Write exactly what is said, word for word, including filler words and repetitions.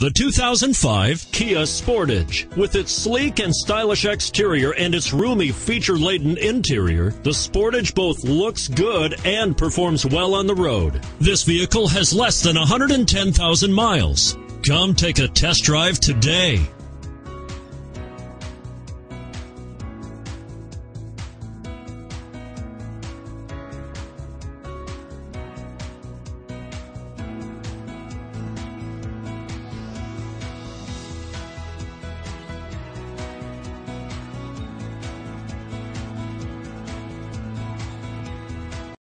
The two thousand five Kia Sportage. With its sleek and stylish exterior and its roomy, feature-laden interior, the Sportage both looks good and performs well on the road. This vehicle has less than one hundred ten thousand miles. Come take a test drive today.